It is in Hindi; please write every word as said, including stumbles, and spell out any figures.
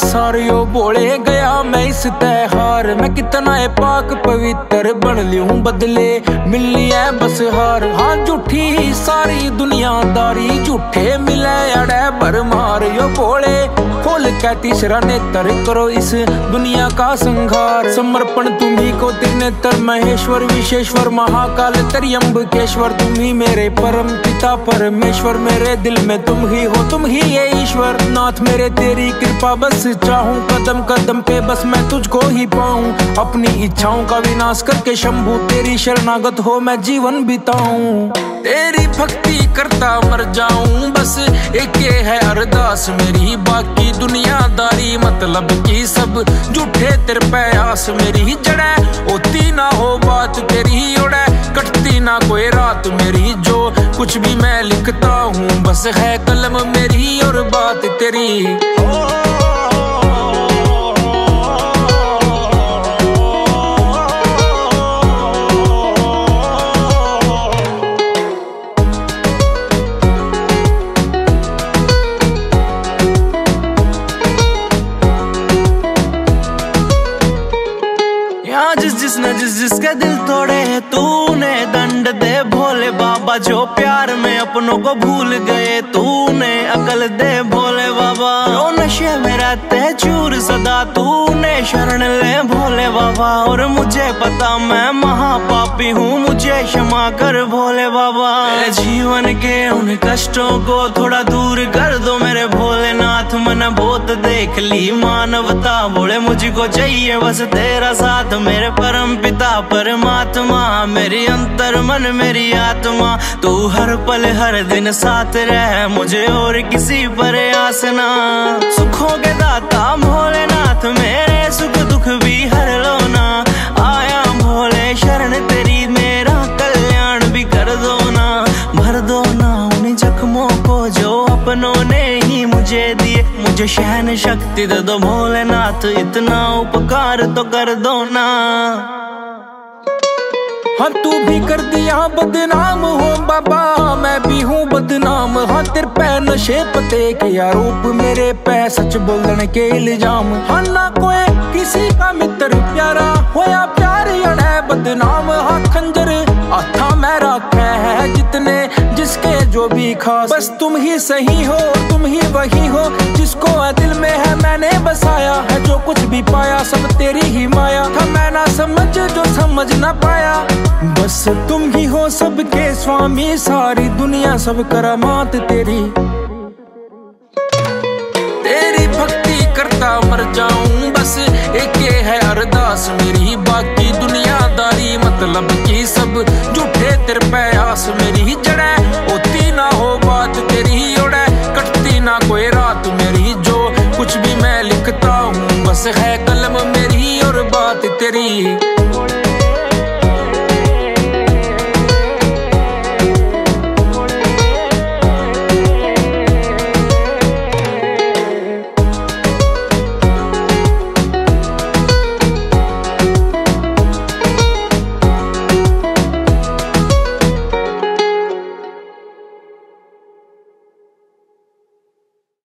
सारियो बोले गया मैं इस त्योहार में, कितना है पाक पवित्र बन लूं बदले मिली है बस हार। हाँ झूठी सारी दुनियादारी झूठे मिले अड़े भर मारियो बोले, खोल के तीसरा नेत्र करो इस दुनिया का संहार। समर्पण तुम्ही को त्रिनेत्र महेश्वर विशेश्वर महाकाल त्र्यंबकेश्वर, तुम ही मेरे परम पिता परमेश्वर, मेरे दिल में तुम ही हो तुम ही ये ईश्वर। नाथ मेरे तेरी कृपा बस चाहूं, कदम कदम पे बस मैं तुझको ही पाऊं, अपनी इच्छाओं का विनाश करके शंभु तेरी शरणागत हो मैं जीवन बिताऊं। तेरी भक्ति करता मर जाऊं बस एक ये है अरदास मेरी, बाकी दुनियादारी मतलब की सब झूठे तेरे प्यास मेरी। जड़े होती ना हो बात तेरी उड़े कटती ना कोई रात मेरी, जो कुछ भी मैं लिखता हूँ बस है कलम मेरी और बात तेरी। जिस जिसने जिस जिसके दिल तोड़े हैं तूने, दंड दे भोले बाबा जो प्यार में अपनों को भूल गए तूने, अकल दे भोले बाबा जो नशे में रहते चूर सदा तूने, शरण ले भोले बाबा। और मुझे पता मैं महापापी हूँ मुझे क्षमा कर भोले बाबा, मेरे जीवन के उन कष्टों को थोड़ा दूर कर दो मेरे भोलेनाथ। मन बहुत देख ली मानवता बोले मुझको चाहिए बस तेरा साथ, मेरे परम पिता परमात्मा मेरी अंतर मन मेरी आत्मा, तू हर पल हर दिन साथ रह मुझे और किसी पर आस ना। सुखों के दाता भोलेनाथ मेरे सुख दुख भी हर लो ना, आया भोले शरण तेरी मेरा कल्याण भी कर दो ना। भर दो ना उन जख्मों को जो अपनों ने ही मुझे दिए, मुझे सहन शक्ति दे दो भोलेनाथ इतना उपकार तो कर दो ना। हाँ तू भी कर दिया बदनाम हो बाबा मैं भी हूँ बदनाम, हाँ तेरे पे नशे पते के आरोप मेरे पे सच बोलने के इल्जाम। हाँ ना कोई किसी का मित्र प्यारा होया प्यार अड़े बदनाम, हाँ खंजर आथा मैं रखे है जितने जिसके जो भी खास, बस तुम ही सही हो तुम ही वही हो जिसको दिल में है मैंने बसाया है। जो कुछ भी पाया सब तेरी ही माया था, मैं ना समझ जो समझ ना पाया, बस तुम ही हो सबके स्वामी सारी दुनिया सब करामात तेरी। तेरी भक्ति करता मर जाऊं बस एक ये है अरदास मेरी, बाकी दुनियादारी मतलब की सब झूठे तेरे प्यास मेरी। जड़े होती ना हो बात तेरी उड़े कटती ना कोई रात मेरी, जो कुछ भी मैं लिखता हूँ बस है कलम मेरी और बात तेरी।